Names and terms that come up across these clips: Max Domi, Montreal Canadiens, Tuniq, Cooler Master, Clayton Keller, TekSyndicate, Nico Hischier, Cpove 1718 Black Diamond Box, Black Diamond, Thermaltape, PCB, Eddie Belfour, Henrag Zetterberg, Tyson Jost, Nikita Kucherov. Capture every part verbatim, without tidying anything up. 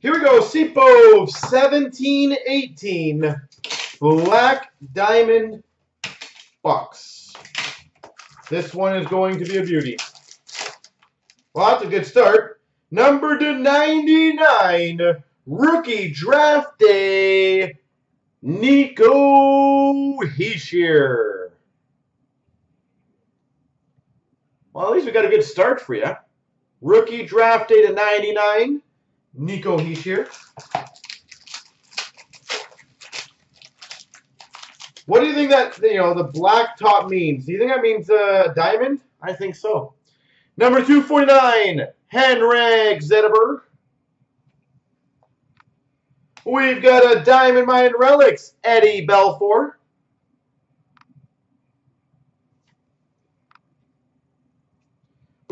Here we go, Cpove seventeen eighteen Black Diamond Box. This one is going to be a beauty. Well, that's a good start. Number to ninety-nine, Rookie Draft Day, Nico Hischier. Well, at least we got a good start for you. Rookie Draft Day to ninety-nine. Nico Hischier. What do you think that, you know, the black top means? Do you think that means uh, diamond? I think so. Number two forty-nine, Henrag Zetterberg. We've got a Diamond Mine Relics, Eddie Belfour.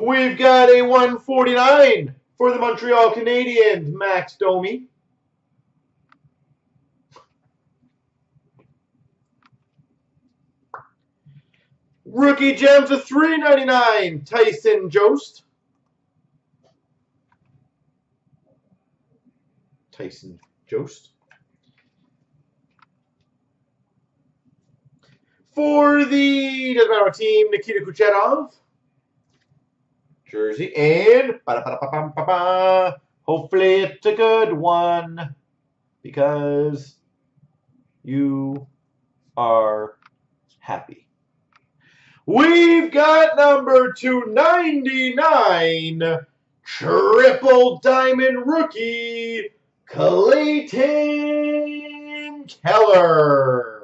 We've got a one forty-nine. For the Montreal Canadiens, Max Domi. Rookie Gems of three ninety-nine, Tyson Jost. Tyson Jost. For the, doesn't matter what team, Nikita Kucherov. Jersey, and ba -da -ba -da -ba -ba -ba -ba. Hopefully it's a good one because you are happy. We've got number two ninety-nine, Triple Diamond Rookie, Clayton Keller.